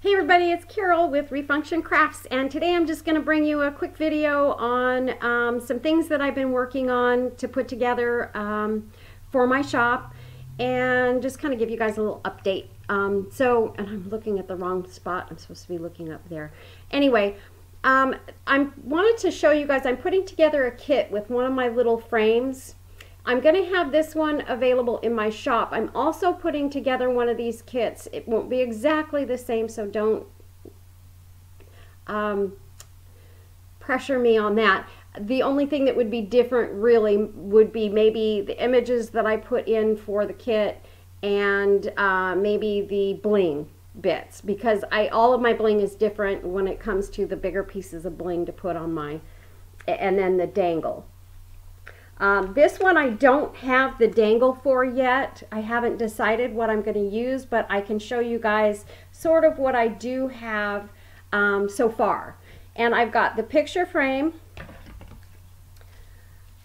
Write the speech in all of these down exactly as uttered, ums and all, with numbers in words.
Hey everybody, it's Carol with Refunction Crafts, and today I'm just going to bring you a quick video on um, some things that I've been working on to put together um, for my shop, and just kind of give you guys a little update. Um, so, and I'm looking at the wrong spot. I'm supposed to be looking up there. Anyway, um, I wanted to show you guys, I'm putting together a kit with one of my little frames. I'm going to have this one available in my shop. I'm also putting together one of these kits. It won't be exactly the same, so don't um, pressure me on that. The only thing that would be different really would be maybe the images that I put in for the kit and uh, maybe the bling bits, because I all of my bling is different when it comes to the bigger pieces of bling to put on my, and then the dangle. Um, this one I don't have the dangle for yet. I haven't decided what I'm going to use, but I can show you guys sort of what I do have um, so far. And I've got the picture frame.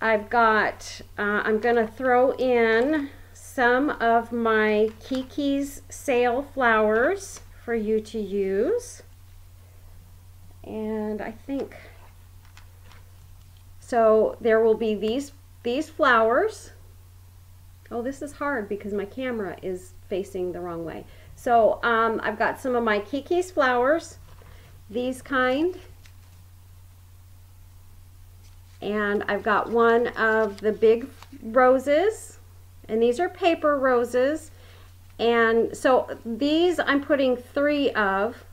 I've got, uh, I'm going to throw in some of my Kiki's sale flowers for you to use. And I think... So there will be these these flowers. Oh, this is hard because my camera is facing the wrong way. So um, I've got some of my Kiki's flowers, these kind. And I've got one of the big roses, and these are paper roses. And so these I'm putting three of,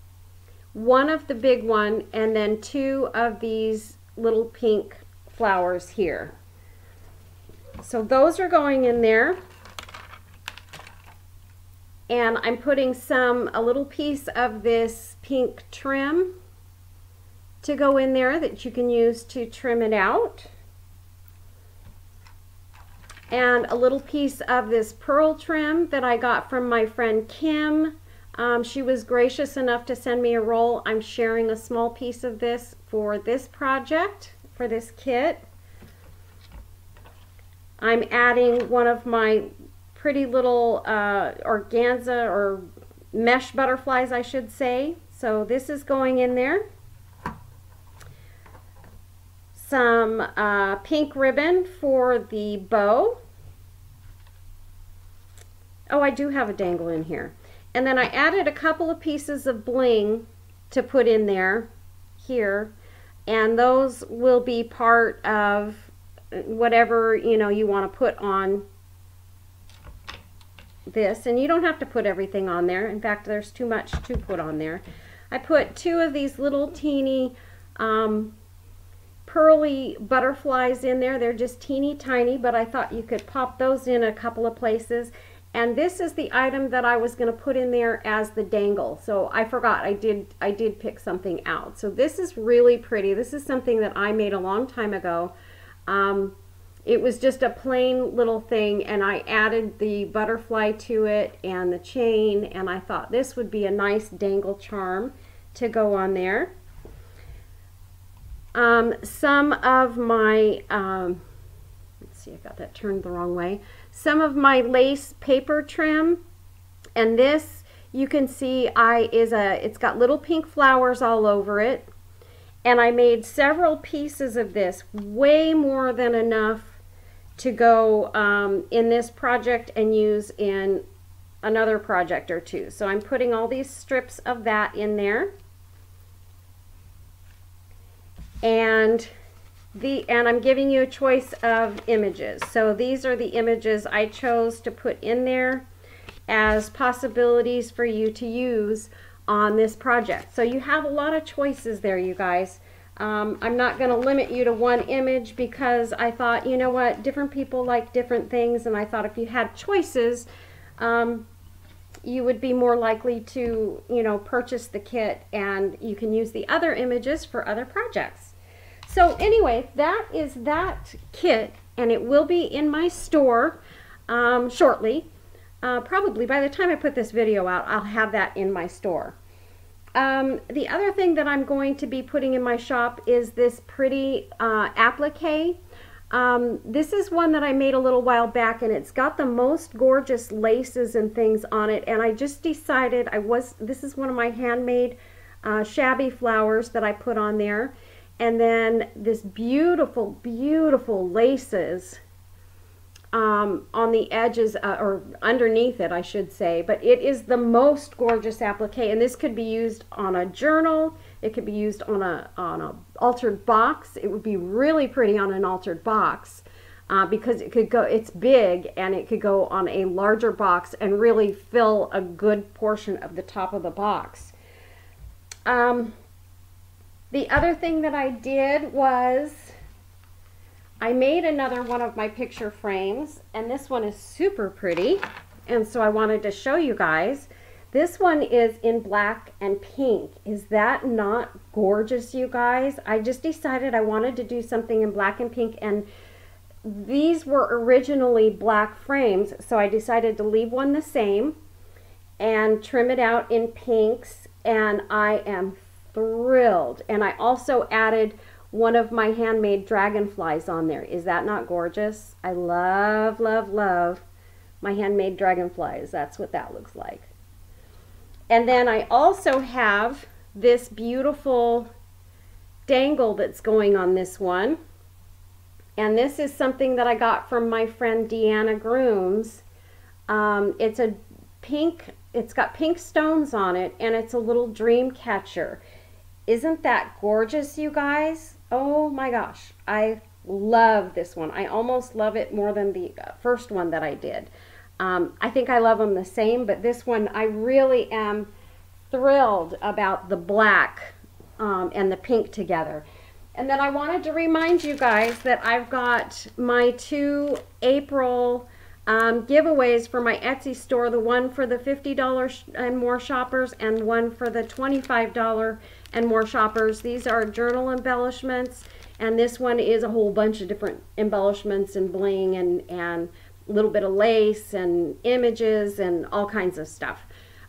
one of the big one, and then two of these little pink flowers here. So those are going in there, and I'm putting some a little piece of this pink trim to go in there that you can use to trim it out, and a little piece of this pearl trim that I got from my friend Kim. Um, she was gracious enough to send me a roll. I'm sharing a small piece of this for this project. For this kit, I'm adding one of my pretty little uh, organza or mesh butterflies, I should say. So this is going in there. Some uh, pink ribbon for the bow. Oh, I do have a dangle in here. And then I added a couple of pieces of bling to put in there here. And those will be part of whatever, you know, you want to put on this. And you don't have to put everything on there. In fact, there's too much to put on there. I put two of these little teeny um, pearly butterflies in there. They're just teeny tiny, but I thought you could pop those in a couple of places. And this is the item that I was going to put in there as the dangle. So I forgot, I did I did pick something out. So this is really pretty. This is something that I made a long time ago. Um, it was just a plain little thing, and I added the butterfly to it and the chain, and I thought this would be a nice dangle charm to go on there. Um, some of my... Um, see, I got that turned the wrong way. Some of my lace paper trim, and this you can see I is a it's got little pink flowers all over it, and I made several pieces of this, way more than enough to go um, in this project and use in another project or two. So I'm putting all these strips of that in there, and The, and I'm giving you a choice of images. So these are the images I chose to put in there as possibilities for you to use on this project. So you have a lot of choices there, you guys. Um, I'm not going to limit you to one image, because I thought, you know what, different people like different things, and I thought if you had choices, um, you would be more likely to, you know, purchase the kit, and you can use the other images for other projects. So anyway, that is that kit, and it will be in my store um, shortly. Uh, probably by the time I put this video out, I'll have that in my store. Um, the other thing that I'm going to be putting in my shop is this pretty uh, applique. Um, this is one that I made a little while back, and it's got the most gorgeous laces and things on it, and I just decided I was, this is one of my handmade uh, shabby flowers that I put on there, and then this beautiful, beautiful laces um, on the edges, uh, or underneath it, I should say, but it is the most gorgeous applique, and this could be used on a journal. It could be used on a on a altered box. It would be really pretty on an altered box uh, because it could go. It's big and it could go on a larger box and really fill a good portion of the top of the box. Um, the other thing that I did was I made another one of my picture frames, and this one is super pretty, and so I wanted to show you guys. This one is in black and pink. Is that not gorgeous, you guys? I just decided I wanted to do something in black and pink, and these were originally black frames, so I decided to leave one the same and trim it out in pinks, and I am thrilled. And I also added one of my handmade dragonflies on there. Is that not gorgeous? I love, love, love my handmade dragonflies. That's what that looks like. And then I also have this beautiful dangle that's going on this one. And this is something that I got from my friend Deanna Grooms. Um, it's a pink, it's got pink stones on it, and it's a little dream catcher. Isn't that gorgeous, you guys? Oh my gosh, I love this one. I almost love it more than the first one that I did. Um, I think I love them the same, but this one I really am thrilled about the black um, and the pink together. And then I wanted to remind you guys that I've got my two April um, giveaways for my Etsy store, the one for the fifty dollar and more shoppers and one for the twenty-five dollar and more shoppers. These are journal embellishments, and this one is a whole bunch of different embellishments and bling and, and little bit of lace and images and all kinds of stuff.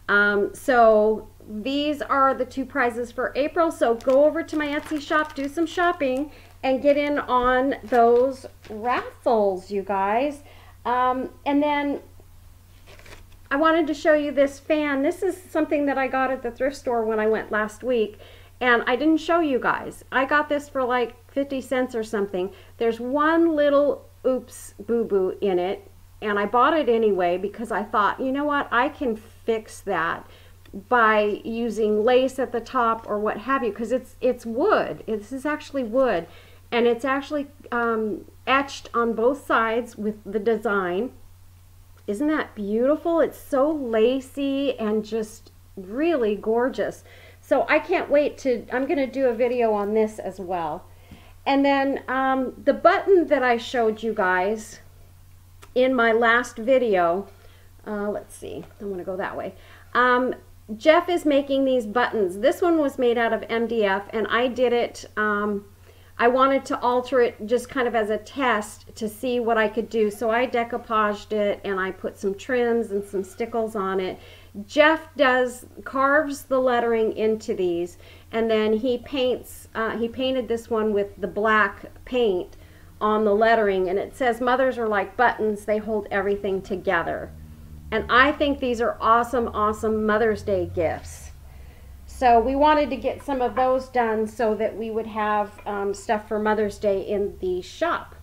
Um, so these are the two prizes for April. So go over to my Etsy shop, do some shopping, and get in on those raffles, you guys. Um, and then I wanted to show you this fan. This is something that I got at the thrift store when I went last week, and I didn't show you guys. I got this for like fifty cents or something. There's one little oops boo-boo in it, and I bought it anyway because I thought, you know what, I can fix that by using lace at the top or what have you, because it's it's wood. This is actually wood, and it's actually um, etched on both sides with the design. Isn't that beautiful? It's so lacy and just really gorgeous. So I can't wait to, I'm gonna do a video on this as well. And then um, the button that I showed you guys in my last video, uh, let's see, I want to go that way. Um, Jeff is making these buttons. This one was made out of M D F, and I did it, um, I wanted to alter it just kind of as a test to see what I could do. So I decoupaged it, and I put some trims and some stickles on it. Jeff does, carves the lettering into these, and then he paints, uh, he painted this one with the black paint on the lettering, and it says, "Mothers are like buttons, they hold everything together." And I think these are awesome, awesome Mother's Day gifts. So we wanted to get some of those done so that we would have um, stuff for Mother's Day in the shop.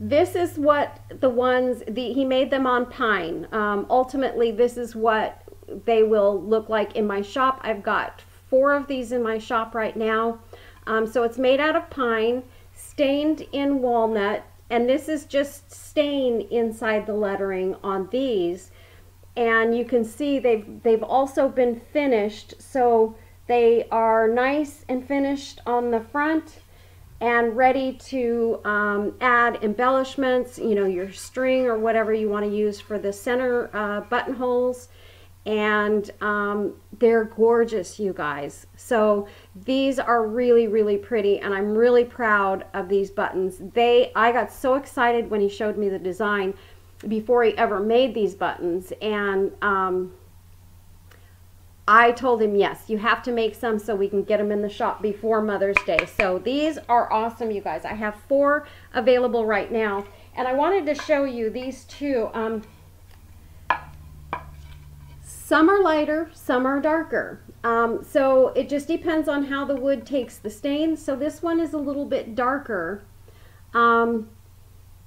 This is what the ones, the, he made them on pine. Um, ultimately, this is what they will look like in my shop. I've got four of these in my shop right now. Um, so it's made out of pine, stained in walnut, and this is just stain inside the lettering on these. And you can see they've, they've also been finished. So they are nice and finished on the front, and ready to um, add embellishments, you know, your string or whatever you want to use for the center uh, buttonholes. And um, they're gorgeous, you guys. So these are really, really pretty, and I'm really proud of these buttons. They, I got so excited when he showed me the design before he ever made these buttons, and um, I told him, yes, you have to make some so we can get them in the shop before Mother's Day. So these are awesome, you guys. I have four available right now. And I wanted to show you these two. Um, some are lighter, some are darker. Um, so it just depends on how the wood takes the stain. So this one is a little bit darker. Um,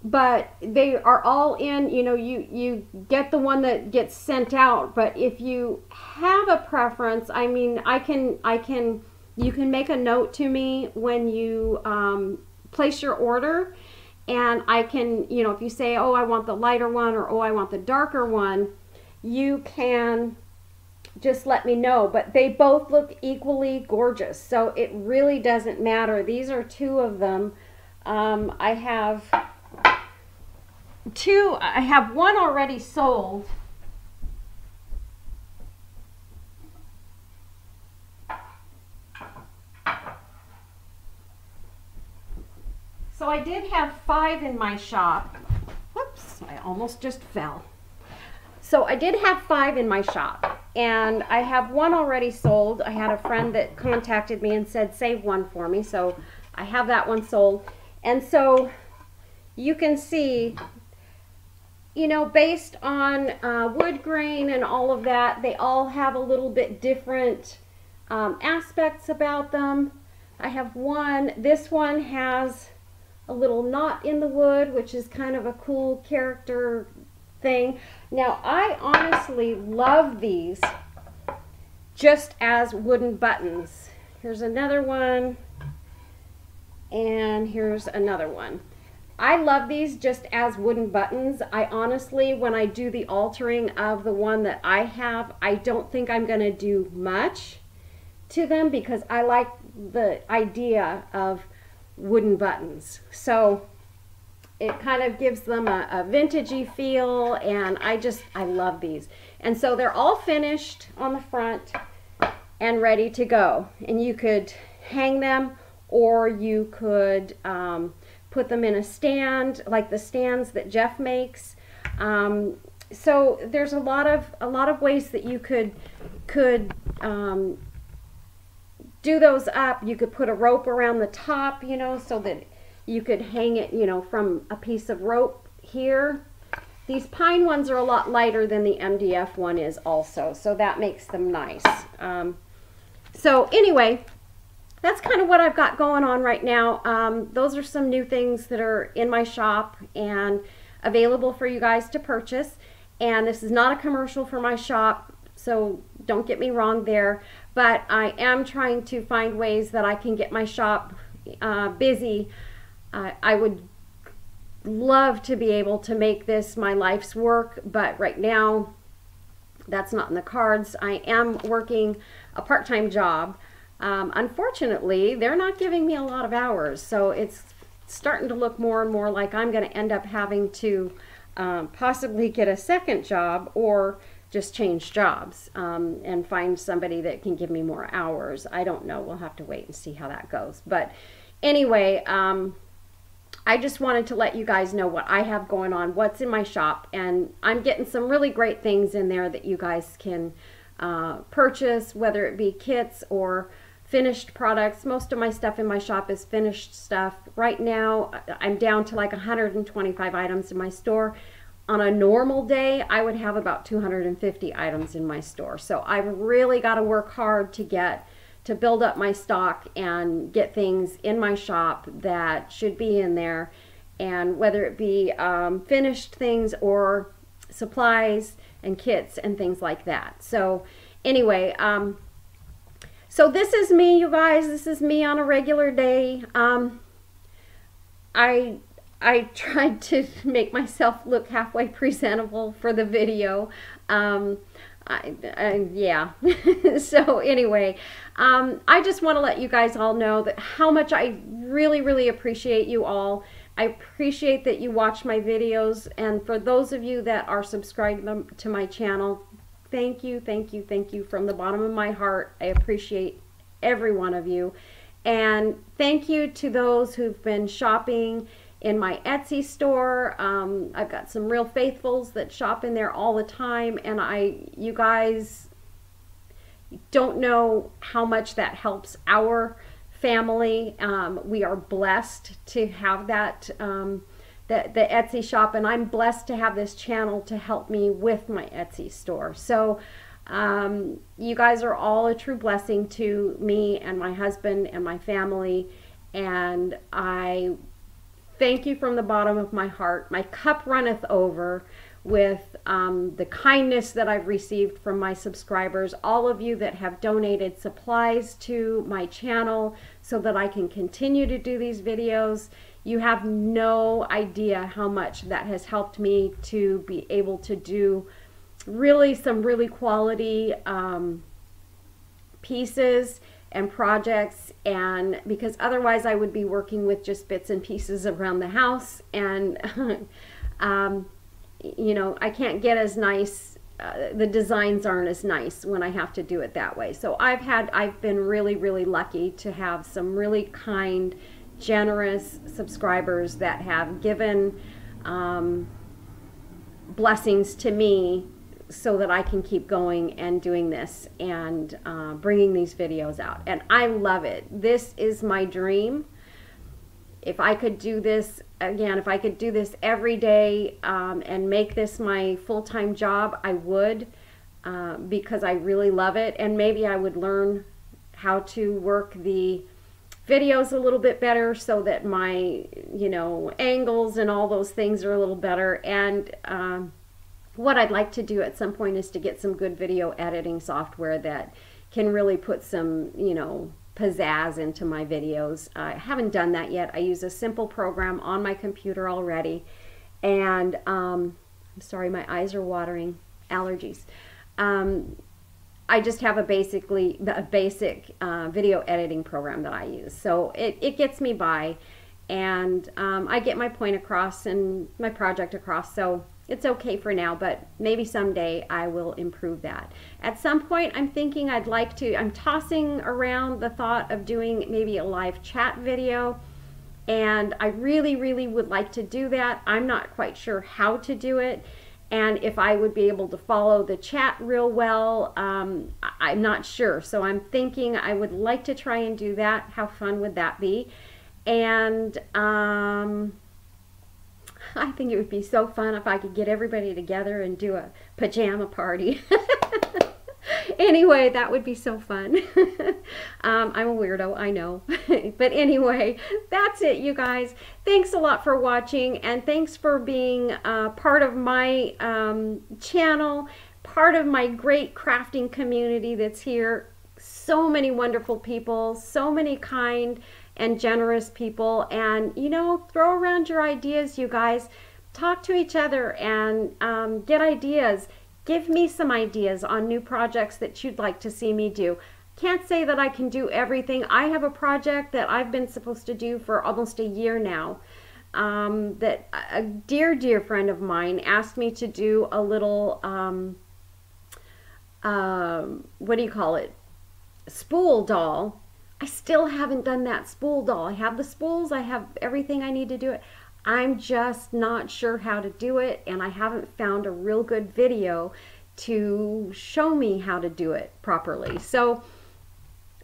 but they are all in, you know, you, you get the one that gets sent out. But if you have a preference, I mean, I can, I can, you can make a note to me when you um, place your order. And I can, you know, if you say, oh, I want the lighter one, or oh, I want the darker one, you can just let me know. But they both look equally gorgeous. So it really doesn't matter. These are two of them. Um, I have... Two, I have one already sold. So I did have five in my shop. Whoops, I almost just fell. So I did have five in my shop, and I have one already sold. I had a friend that contacted me and said, save one for me. So I have that one sold. And so you can see, you know, based on uh, wood grain and all of that, they all have a little bit different um, aspects about them. I have one, this one has a little knot in the wood, which is kind of a cool character thing. Now, I honestly love these just as wooden buttons. Here's another one, and here's another one. I love these just as wooden buttons. I honestly, when I do the altering of the one that I have, I don't think I'm gonna do much to them because I like the idea of wooden buttons. So it kind of gives them a, a vintagey feel, and I just, I love these. And so they're all finished on the front and ready to go. And you could hang them, or you could, um, put them in a stand, like the stands that Jeff makes. Um, so there's a lot of a lot of ways that you could could um, do those up. You could put a rope around the top, you know, so that you could hang it, you know, from a piece of rope here. These pine ones are a lot lighter than the M D F one is also, so that makes them nice. Um, so anyway, that's kind of what I've got going on right now. Um, those are some new things that are in my shop and available for you guys to purchase. And this is not a commercial for my shop, so don't get me wrong there. But I am trying to find ways that I can get my shop uh, busy. Uh, I would love to be able to make this my life's work, but right now that's not in the cards. I am working a part-time job. Um, unfortunately, they're not giving me a lot of hours, so it's starting to look more and more like I'm going to end up having to um, possibly get a second job or just change jobs um, and find somebody that can give me more hours. I don't know. We'll have to wait and see how that goes. But anyway, um, I just wanted to let you guys know what I have going on, what's in my shop, and I'm getting some really great things in there that you guys can uh, purchase, whether it be kits or finished products. Most of my stuff in my shop is finished stuff. Right now, I'm down to like one hundred twenty-five items in my store. On a normal day, I would have about two hundred fifty items in my store. So I've really got to work hard to get, to build up my stock and get things in my shop that should be in there. And whether it be um, finished things or supplies and kits and things like that. So anyway, um, so this is me, you guys. This is me on a regular day. Um, I I tried to make myself look halfway presentable for the video. Um, I, I, yeah. So anyway, um, I just want to let you guys all know that how much I really, really appreciate you all. I appreciate that you watch my videos. And for those of you that are subscribed to my channel, thank you, thank you, thank you from the bottom of my heart. I appreciate every one of you. And thank you to those who've been shopping in my Etsy store. Um, I've got some real faithfuls that shop in there all the time. And I, you guys, don't know how much that helps our family. Um, we are blessed to have that um, the, the Etsy shop, and I'm blessed to have this channel to help me with my Etsy store. So um, you guys are all a true blessing to me and my husband and my family, and I thank you from the bottom of my heart. My cup runneth over with um, the kindness that I've received from my subscribers, all of you that have donated supplies to my channel so that I can continue to do these videos. You have no idea how much that has helped me to be able to do really some really quality um, pieces and projects, and because otherwise I would be working with just bits and pieces around the house, and um, you know, I can't get as nice, uh, the designs aren't as nice when I have to do it that way. So I've had, I've been really, really lucky to have some really kind, generous subscribers that have given um, blessings to me so that I can keep going and doing this and uh, bringing these videos out. And I love it. This is my dream. If I could do this again, if I could do this every day um, and make this my full-time job, I would, uh, because I really love it. And maybe I would learn how to work the videos a little bit better so that my, you know, angles and all those things are a little better. And um, what I'd like to do at some point is to get some good video editing software that can really put some, you know, pizzazz into my videos. I haven't done that yet. I use a simple program on my computer already, and um, I'm sorry, my eyes are watering, allergies. Um, I just have a basically a basic uh, video editing program that I use, so it, it gets me by, and um, I get my point across and my project across, so it's okay for now, but maybe someday I will improve that. At some point, I'm thinking I'd like to, I'm tossing around the thought of doing maybe a live chat video, and I really, really would like to do that. I'm not quite sure how to do it, and if I would be able to follow the chat real well, um, I'm not sure. So I'm thinking I would like to try and do that. How fun would that be? And, um... I think it would be so fun if I could get everybody together and do a pajama party. Anyway, that would be so fun. um, I'm a weirdo, I know. But anyway, that's it, you guys. Thanks a lot for watching, and thanks for being uh, part of my um, channel, part of my great crafting community that's here. So many wonderful people, so many kind and generous people, and you know, throw around your ideas, you guys. Talk to each other and um, get ideas. Give me some ideas on new projects that you'd like to see me do. Can't say that I can do everything. I have a project that I've been supposed to do for almost a year now, um, that a dear dear friend of mine asked me to do a little um, uh, what do you call it, spool doll. I still haven't done that spool doll. I have the spools, I have everything I need to do it. I'm just not sure how to do it, and I haven't found a real good video to show me how to do it properly. So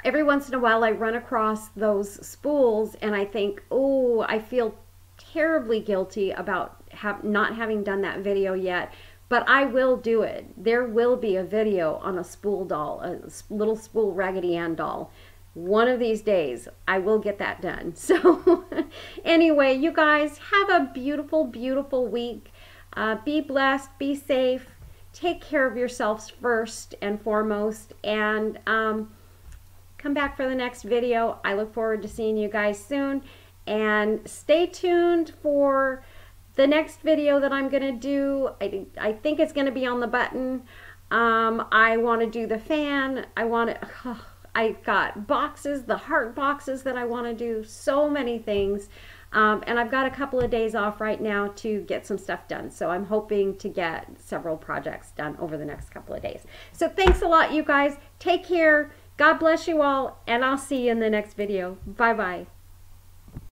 every once in a while I run across those spools and I think, oh, I feel terribly guilty about have, not having done that video yet. But I will do it. There will be a video on a spool doll, a little spool Raggedy Ann doll. One of these days, I will get that done. So anyway, you guys, have a beautiful, beautiful week. Uh, be blessed, be safe. Take care of yourselves first and foremost. And um, come back for the next video. I look forward to seeing you guys soon. And stay tuned for the next video that I'm going to do. I, I think it's going to be on the button. Um, I want to do the fan. I want to, oh, I got boxes, the heart boxes that I want to do, so many things. Um, and I've got a couple of days off right now to get some stuff done. So I'm hoping to get several projects done over the next couple of days. So thanks a lot, you guys. Take care. God bless you all. And I'll see you in the next video. Bye-bye.